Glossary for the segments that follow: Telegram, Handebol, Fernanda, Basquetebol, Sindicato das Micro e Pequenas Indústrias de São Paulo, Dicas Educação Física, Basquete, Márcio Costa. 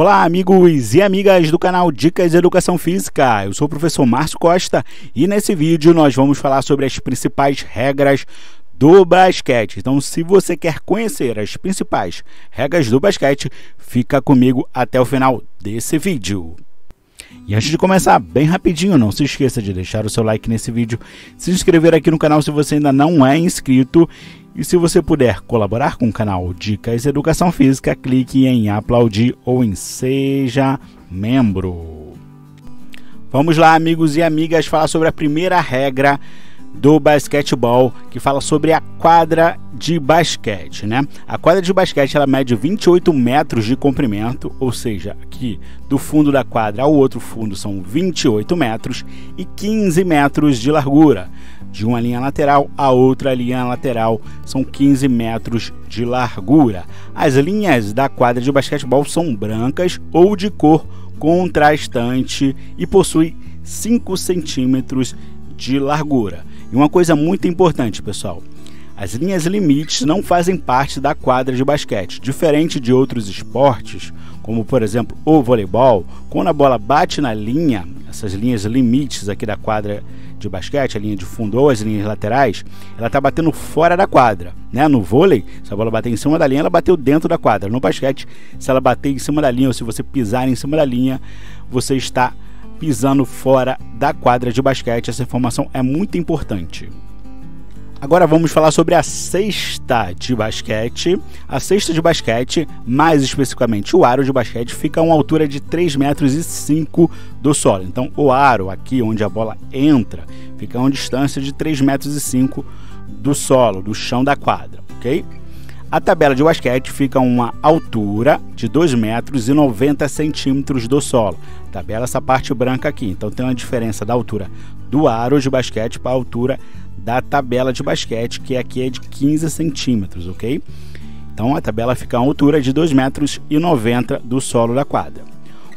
Olá amigos e amigas do canal Dicas Educação Física, eu sou o professor Márcio Costa e nesse vídeo nós vamos falar sobre as principais regras do basquete. Então se você quer conhecer as principais regras do basquete, fica comigo até o final desse vídeo. E antes de começar, bem rapidinho, não se esqueça de deixar o seu like nesse vídeo, se inscrever aqui no canal se você ainda não é inscrito. E se você puder colaborar com o canal Dicas Educação Física, clique em aplaudir ou em seja membro. Vamos lá, amigos e amigas, falar sobre a primeira regra do basquetebol, que fala sobre a quadra de basquete, né? A quadra de basquete, ela mede 28 metros de comprimento, ou seja, aqui do fundo da quadra ao outro fundo são 28 metros e 15 metros de largura. De uma linha lateral a outra linha lateral são 15 metros de largura. As linhas da quadra de basquetebol são brancas ou de cor contrastante e possui 5 centímetros de largura. E uma coisa muito importante, pessoal, as linhas limites não fazem parte da quadra de basquete, diferente de outros esportes, como por exemplo o voleibol. Quando a bola bate na linha, essas linhas limites aqui da quadra de basquete, a linha de fundo ou as linhas laterais, ela está batendo fora da quadra, né? No vôlei, se a bola bater em cima da linha, ela bateu dentro da quadra. No basquete, se ela bater em cima da linha ou se você pisar em cima da linha, você está pisando fora da quadra de basquete. Essa informação é muito importante. Agora vamos falar sobre a cesta de basquete. A cesta de basquete, mais especificamente o aro de basquete, fica a uma altura de 3,5 metros do solo. Então o aro, aqui onde a bola entra, fica a uma distância de 3,5 metros do solo, do chão da quadra, ok? A tabela de basquete fica a uma altura de 2,90 metros do solo. A tabela é essa parte branca aqui, então tem uma diferença da altura do aro de basquete para a altura da tabela de basquete, que aqui é de 15 centímetros, ok? Então a tabela fica a uma altura de 2,90 metros do solo da quadra.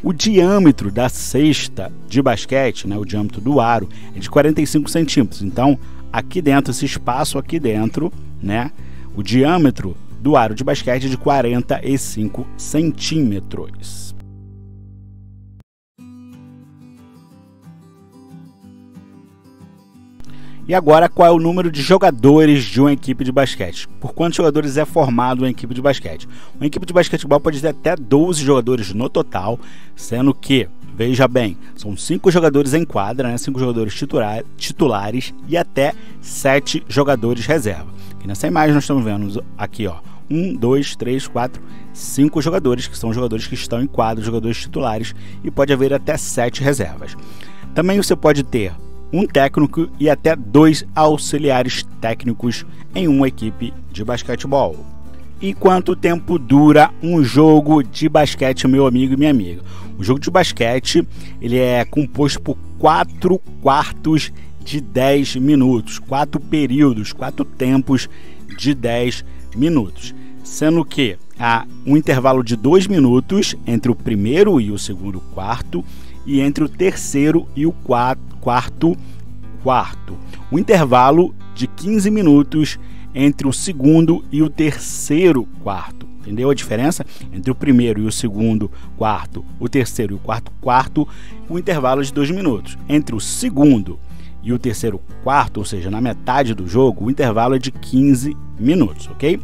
O diâmetro da cesta de basquete, né, o diâmetro do aro, é de 45 centímetros. Então aqui dentro, esse espaço aqui dentro, né? O diâmetro do aro de basquete é de 45 centímetros. E agora, qual é o número de jogadores de uma equipe de basquete? Por quantos jogadores é formado uma equipe de basquete? Uma equipe de basquetebol pode ter até 12 jogadores no total, sendo que, veja bem, são 5 jogadores em quadra, né? 5 jogadores titulares e até 7 jogadores reserva. E nessa imagem nós estamos vendo aqui, ó, 1, 2, 3, 4, 5 jogadores, que são jogadores que estão em quadro, jogadores titulares, e pode haver até 7 reservas. Também você pode ter um técnico e até 2 auxiliares técnicos em uma equipe de basquetebol. E quanto tempo dura um jogo de basquete, meu amigo e minha amiga? O jogo de basquete, ele é composto por 4 quartos de 10 minutos, 4 períodos, 4 tempos de 10 minutos, sendo que há um intervalo de 2 minutos entre o primeiro e o segundo quarto e entre o terceiro e o quarto. Um intervalo de 15 minutos entre o segundo e o terceiro quarto. Entendeu a diferença? Entre o primeiro e o segundo quarto, o terceiro e o quarto, um intervalo de 2 minutos. Entre o segundo e o terceiro quarto, ou seja, na metade do jogo, o intervalo é de 15 minutos, ok?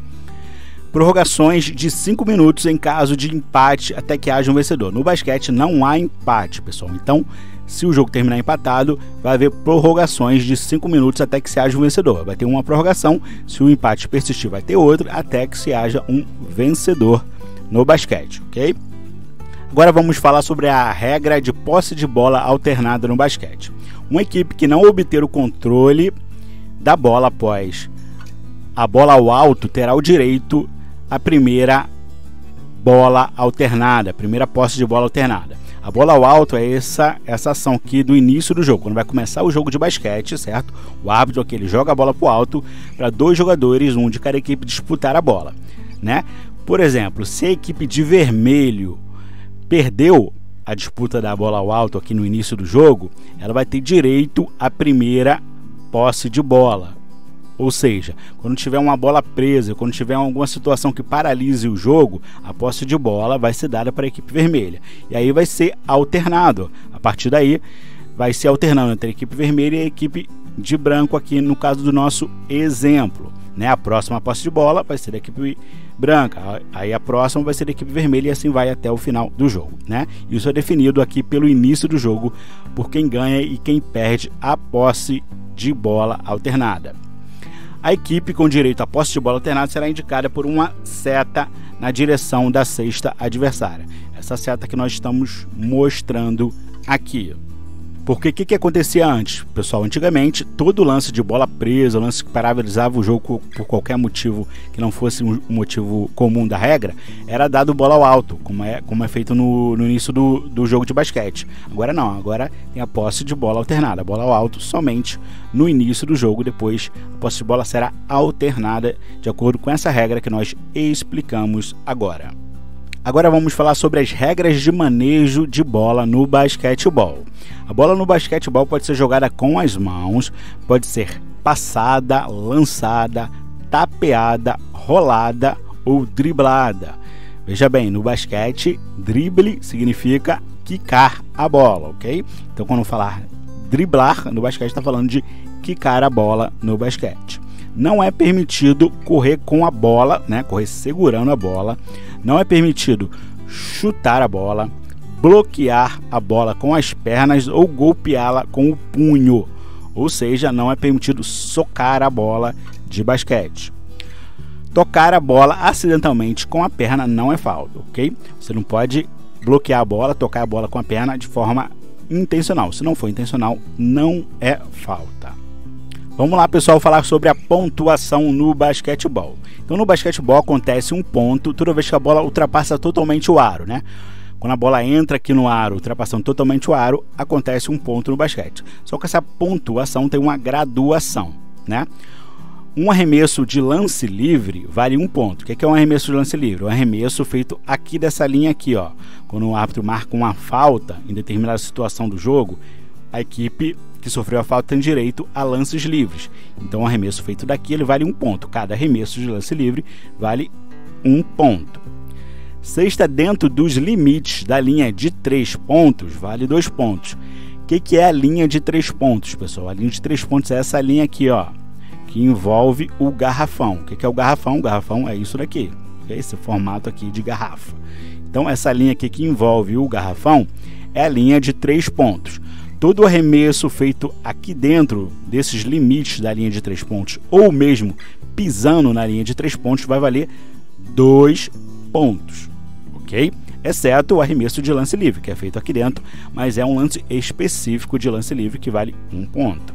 Prorrogações de 5 minutos em caso de empate até que haja um vencedor. No basquete não há empate, pessoal. Então, se o jogo terminar empatado, vai haver prorrogações de 5 minutos até que se haja um vencedor. Vai ter uma prorrogação, se o empate persistir, vai ter outra, até que se haja um vencedor no basquete, ok? Agora vamos falar sobre a regra de posse de bola alternada no basquete. Uma equipe que não obter o controle da bola após a bola ao alto terá o direito à primeira bola alternada, primeira posse de bola alternada. A bola ao alto é essa ação aqui do início do jogo, quando vai começar o jogo de basquete, certo? O árbitro aqui, ele joga a bola para o alto para 2 jogadores, um de cada equipe, disputar a bola, né? Por exemplo, se a equipe de vermelho perdeu a disputa da bola ao alto aqui no início do jogo, ela vai ter direito à primeira posse de bola, Ou seja, quando tiver uma bola presa, quando tiver alguma situação que paralise o jogo, a posse de bola vai ser dada para a equipe vermelha. E aí vai ser alternado. A partir daí, vai ser alternando entre a equipe vermelha e a equipe de branco aqui no caso do nosso exemplo, né? A próxima posse de bola vai ser da equipe branca, aí a próxima vai ser da equipe vermelha e assim vai até o final do jogo, né? Isso é definido aqui pelo início do jogo por quem ganha e quem perde a posse de bola alternada. A equipe com direito à posse de bola alternada será indicada por uma seta na direção da cesta adversária. Essa seta que nós estamos mostrando aqui. Porque o que acontecia antes? Pessoal, antigamente, todo lance de bola presa, lance que paralisava o jogo por qualquer motivo que não fosse um motivo comum da regra, era dado bola ao alto, como é feito no início do jogo de basquete. Agora não, agora tem a posse de bola alternada, bola ao alto somente no início do jogo, depois a posse de bola será alternada de acordo com essa regra que nós explicamos agora. Agora vamos falar sobre as regras de manejo de bola no basquetebol. A bola no basquetebol pode ser jogada com as mãos, pode ser passada, lançada, tapeada, rolada ou driblada. Veja bem, no basquete, drible significa quicar a bola, ok? Então quando falar driblar no basquete, está falando de quicar a bola no basquete. Não é permitido correr com a bola, né? Correr segurando a bola. Não é permitido chutar a bola, bloquear a bola com as pernas ou golpeá-la com o punho. Ou seja, não é permitido socar a bola de basquete. Tocar a bola acidentalmente com a perna não é falta, ok? Você não pode bloquear a bola, tocar a bola com a perna de forma intencional. Se não for intencional, não é falta. Vamos lá, pessoal, falar sobre a pontuação no basquetebol. Então, no basquetebol acontece um ponto toda vez que a bola ultrapassa totalmente o aro, né? Quando a bola entra aqui no aro, ultrapassando totalmente o aro, acontece um ponto no basquete. Só que essa pontuação tem uma graduação, né? Um arremesso de lance livre vale um ponto. O que é um arremesso de lance livre? Um arremesso feito aqui dessa linha aqui, ó. Quando o árbitro marca uma falta em determinada situação do jogo, a equipe que sofreu a falta tem direito a lances livres. Então, o arremesso feito daqui ele vale um ponto. Cada arremesso de lance livre vale um ponto. Cesta dentro dos limites da linha de 3 pontos vale 2 pontos. O que é a linha de 3 pontos, pessoal? A linha de 3 pontos é essa linha aqui, ó, que envolve o garrafão. O que é o garrafão? O garrafão é isso daqui, esse formato aqui de garrafa. Então, essa linha aqui que envolve o garrafão é a linha de 3 pontos. Todo arremesso feito aqui dentro desses limites da linha de 3 pontos ou mesmo pisando na linha de 3 pontos vai valer 2 pontos, ok? Exceto o arremesso de lance livre, que é feito aqui dentro, mas é um lance específico de lance livre que vale 1 ponto.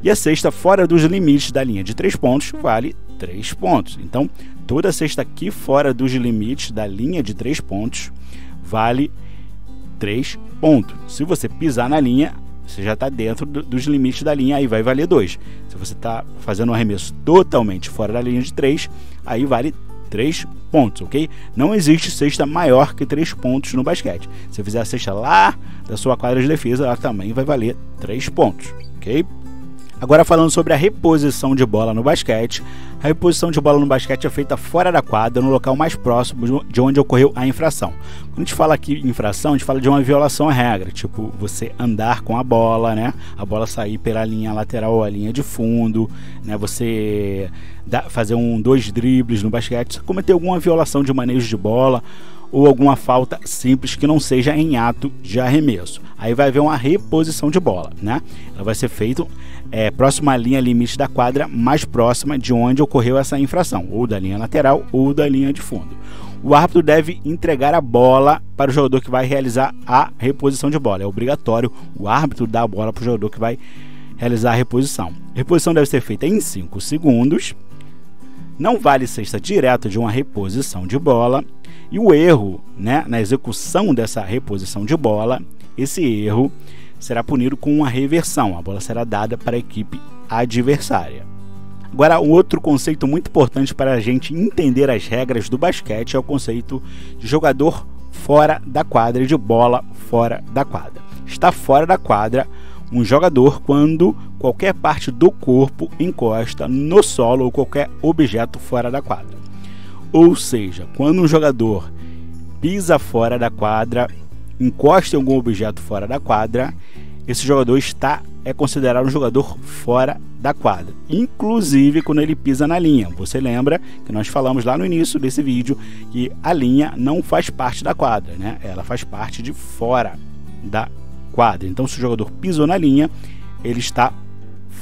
E a cesta fora dos limites da linha de 3 pontos vale 3 pontos. Então, toda cesta aqui fora dos limites da linha de 3 pontos vale 3 pontos. Se você pisar na linha, você já está dentro dos limites da linha, aí vai valer 2. Se você está fazendo um arremesso totalmente fora da linha de 3, aí vale 3 pontos, ok? Não existe cesta maior que 3 pontos no basquete. Se você fizer a cesta lá da sua quadra de defesa, ela também vai valer 3 pontos, ok? Agora falando sobre a reposição de bola no basquete. A reposição de bola no basquete é feita fora da quadra, no local mais próximo de onde ocorreu a infração. Quando a gente fala aqui infração, a gente fala de uma violação à regra, tipo você andar com a bola, né? A bola sair pela linha lateral ou a linha de fundo, né? Você fazer 2 dribles no basquete, você cometer alguma violação de manejo de bola ou alguma falta simples que não seja em ato de arremesso. Aí vai haver uma reposição de bola, né? Ela vai ser feita próxima à linha limite da quadra, mais próxima de onde ocorreu essa infração, ou da linha lateral ou da linha de fundo. O árbitro deve entregar a bola para o jogador que vai realizar a reposição de bola. É obrigatório o árbitro dar a bola para o jogador que vai realizar a reposição. A reposição deve ser feita em 5 segundos. Não vale cesta direta de uma reposição de bola. E o erro, né, na execução dessa reposição de bola, esse erro será punido com uma reversão. A bola será dada para a equipe adversária. Agora, um outro conceito muito importante para a gente entender as regras do basquete é o conceito de jogador fora da quadra e de bola fora da quadra. Está fora da quadra, um jogador quando qualquer parte do corpo encosta no solo ou qualquer objeto fora da quadra. Ou seja, quando um jogador pisa fora da quadra, encosta em algum objeto fora da quadra, esse jogador é considerado um jogador fora da quadra, inclusive quando ele pisa na linha. Você lembra que nós falamos lá no início desse vídeo que a linha não faz parte da quadra, né? Ela faz parte de fora da quadra. Então, se o jogador pisou na linha, ele está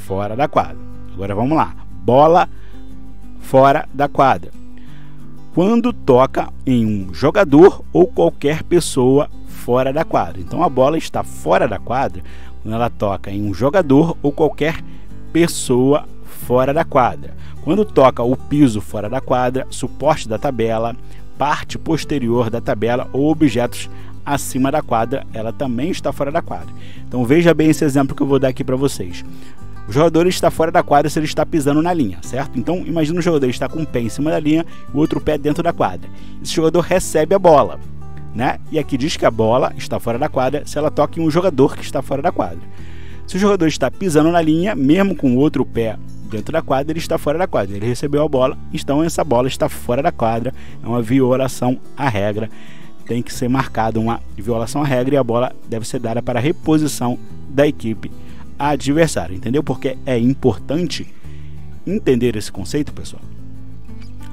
fora da quadra. Agora vamos lá, bola fora da quadra. Quando toca em um jogador ou qualquer pessoa fora da quadra. Então a bola está fora da quadra quando ela toca em um jogador ou qualquer pessoa fora da quadra. Quando toca o piso fora da quadra, suporte da tabela, parte posterior da tabela ou objetos acima da quadra, ela também está fora da quadra. Então veja bem esse exemplo que eu vou dar aqui para vocês. O jogador está fora da quadra se ele está pisando na linha, certo? Então, imagina o jogador está com um pé em cima da linha e o outro pé dentro da quadra. Esse jogador recebe a bola, né? E aqui diz que a bola está fora da quadra se ela toca em um jogador que está fora da quadra. Se o jogador está pisando na linha, mesmo com o outro pé dentro da quadra, ele está fora da quadra. Ele recebeu a bola, então essa bola está fora da quadra. É uma violação à regra. Tem que ser marcada uma violação à regra e a bola deve ser dada para a reposição da equipe adversário, entendeu? Porque é importante entender esse conceito, pessoal.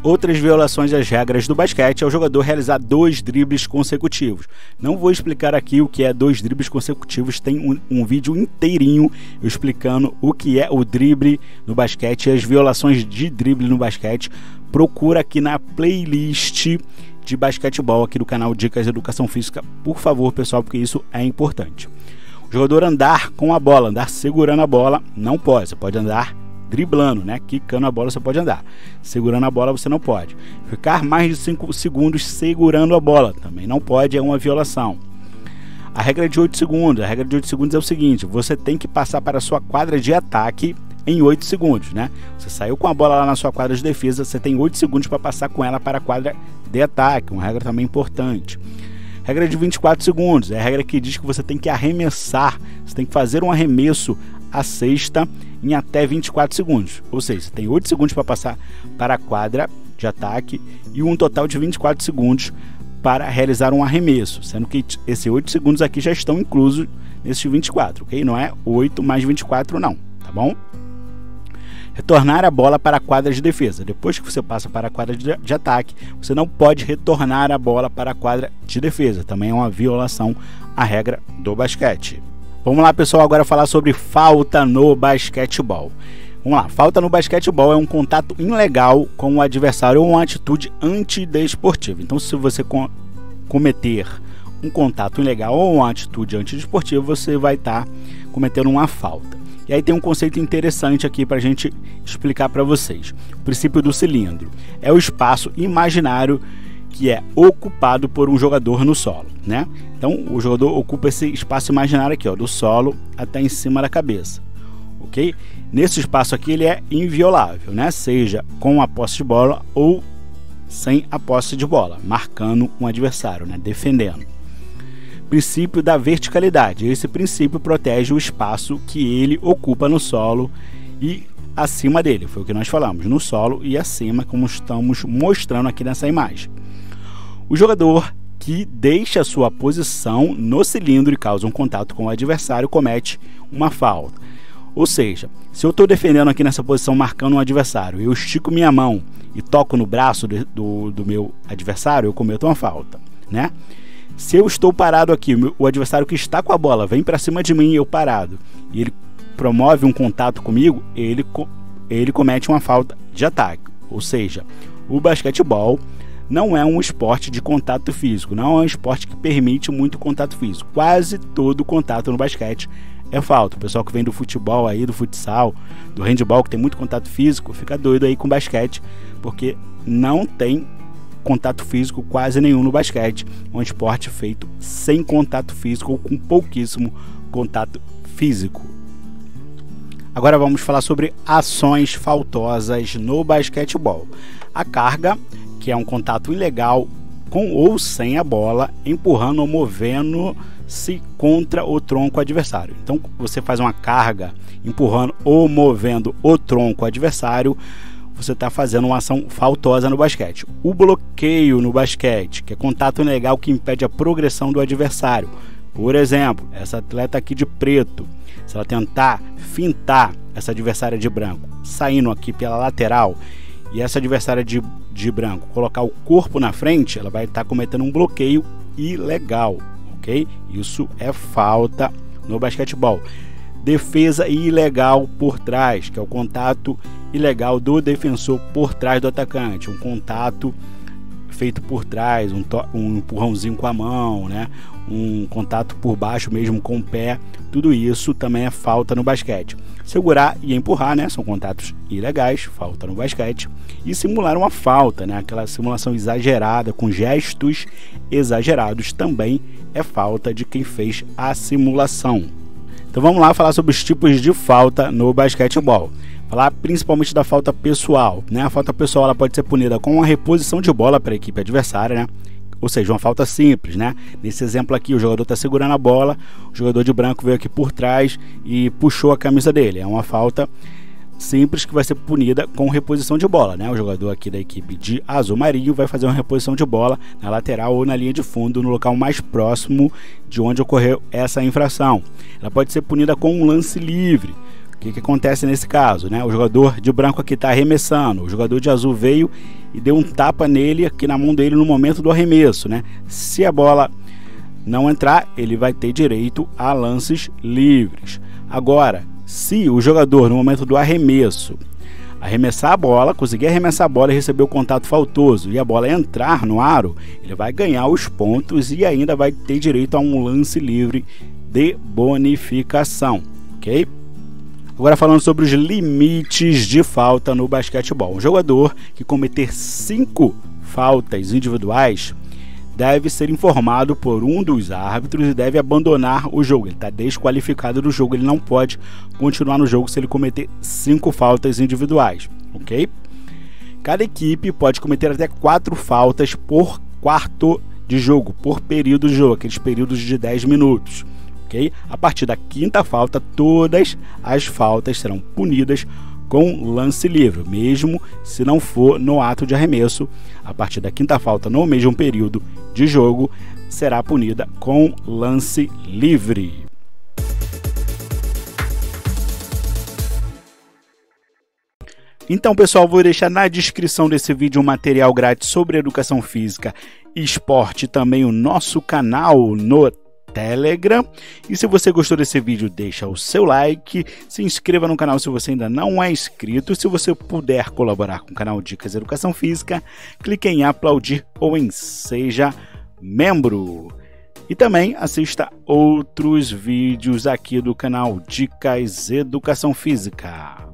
Outras violações às regras do basquete é o jogador realizar 2 dribles consecutivos. Não vou explicar aqui o que é 2 dribles consecutivos, tem um vídeo inteirinho explicando o que é o drible no basquete e as violações de drible no basquete. Procura aqui na playlist de basquetebol aqui do canal Dicas Educação Física, por favor, pessoal, porque isso é importante. O jogador andar com a bola, andar segurando a bola, não pode. Você pode andar driblando, né? Quicando a bola você pode andar. Segurando a bola você não pode. Ficar mais de 5 segundos segurando a bola também não pode, é uma violação. A regra de 8 segundos. A regra de 8 segundos é o seguinte: você tem que passar para a sua quadra de ataque em 8 segundos, né? Você saiu com a bola lá na sua quadra de defesa, você tem 8 segundos para passar com ela para a quadra de ataque. Uma regra também importante. Regra de 24 segundos, é a regra que diz que você tem que arremessar, você tem que fazer um arremesso à cesta em até 24 segundos. Ou seja, você tem 8 segundos para passar para a quadra de ataque e um total de 24 segundos para realizar um arremesso, sendo que esses 8 segundos aqui já estão inclusos nesses 24, ok? Não é 8 mais 24 não, tá bom? Retornar a bola para a quadra de defesa. Depois que você passa para a quadra de ataque, você não pode retornar a bola para a quadra de defesa. Também é uma violação à regra do basquete. Vamos lá, pessoal, agora falar sobre falta no basquetebol. Vamos lá, falta no basquetebol é um contato ilegal com o adversário ou uma atitude antidesportiva. Então, se você cometer um contato ilegal ou uma atitude antidesportiva, você vai estar cometendo uma falta. E aí tem um conceito interessante aqui para a gente explicar para vocês. O princípio do cilindro é o espaço imaginário que é ocupado por um jogador no solo, né? Então o jogador ocupa esse espaço imaginário aqui, ó, do solo até em cima da cabeça, ok? Nesse espaço aqui ele é inviolável, né? Seja com a posse de bola ou sem a posse de bola, marcando um adversário, né? Defendendo. Princípio da verticalidade. Esse princípio protege o espaço que ele ocupa no solo e acima dele. Foi o que nós falamos, no solo e acima, como estamos mostrando aqui nessa imagem. O jogador que deixa sua posição no cilindro e causa um contato com o adversário comete uma falta. Ou seja, se eu estou defendendo aqui nessa posição, marcando um adversário, eu estico minha mão e toco no braço do meu adversário, eu cometo uma falta, né? Se eu estou parado aqui, o adversário que está com a bola vem para cima de mim, eu parado, e ele promove um contato comigo, ele comete uma falta de ataque. Ou seja, o basquetebol não é um esporte de contato físico, não é um esporte que permite muito contato físico. Quase todo contato no basquete é falta. O pessoal que vem do futebol aí, do futsal, do handball, que tem muito contato físico, fica doido aí com basquete, porque não tem contato físico quase nenhum no basquete, um esporte feito sem contato físico ou com pouquíssimo contato físico. Agora vamos falar sobre ações faltosas no basquetebol. A carga, que é um contato ilegal com ou sem a bola, empurrando ou movendo-se contra o tronco adversário. Então você faz uma carga empurrando ou movendo o tronco adversário, você está fazendo uma ação faltosa no basquete. O bloqueio no basquete, que é contato legal que impede a progressão do adversário. Por exemplo, essa atleta aqui de preto, se ela tentar fintar essa adversária de branco, saindo aqui pela lateral, e essa adversária de branco colocar o corpo na frente, ela vai estar cometendo um bloqueio ilegal, ok? Isso é falta no basquetebol. Defesa ilegal por trás, que é o contato ilegal do defensor por trás do atacante, um contato feito por trás, um empurrãozinho com a mão, né? Um contato por baixo mesmo com o pé, tudo isso também é falta no basquete. Segurar e empurrar, né? São contatos ilegais, falta no basquete. E simular uma falta, né? Aquela simulação exagerada, com gestos exagerados, também é falta de quem fez a simulação. Então vamos lá falar sobre os tipos de falta no basquetebol. Falar principalmente da falta pessoal, né? A falta pessoal ela pode ser punida com a reposição de bola para a equipe adversária, né? Ou seja, uma falta simples, né? Nesse exemplo aqui, o jogador está segurando a bola, o jogador de branco veio aqui por trás e puxou a camisa dele. É uma falta simples que vai ser punida com reposição de bola, né? O jogador aqui da equipe de azul marinho vai fazer uma reposição de bola na lateral ou na linha de fundo, no local mais próximo de onde ocorreu essa infração. Ela pode ser punida com um lance livre. O que acontece nesse caso, né? O jogador de branco aqui está arremessando, o jogador de azul veio e deu um tapa nele aqui na mão dele no momento do arremesso, né? Se a bola não entrar, ele vai ter direito a lances livres. Agora, se o jogador no momento do arremesso arremessar a bola, conseguir arremessar a bola e receber o contato faltoso e a bola entrar no aro, ele vai ganhar os pontos e ainda vai ter direito a um lance livre de bonificação, ok? Agora falando sobre os limites de falta no basquetebol. Um jogador que cometer 5 faltas individuais deve ser informado por um dos árbitros e deve abandonar o jogo. Ele está desqualificado do jogo, ele não pode continuar no jogo se ele cometer 5 faltas individuais, ok? Cada equipe pode cometer até 4 faltas por quarto de jogo, por período de jogo, aqueles períodos de 10 minutos. Okay? A partir da 5ª falta, todas as faltas serão punidas com lance livre, mesmo se não for no ato de arremesso. A partir da 5ª falta, no mesmo período de jogo, será punida com lance livre. Então, pessoal, vou deixar na descrição desse vídeo um material grátis sobre educação física e esporte, também o nosso canal no Telegram. E se você gostou desse vídeo, deixa o seu like, se inscreva no canal se você ainda não é inscrito. Se você puder colaborar com o canal Dicas Educação Física, clique em aplaudir ou em seja membro. E também assista outros vídeos aqui do canal Dicas Educação Física.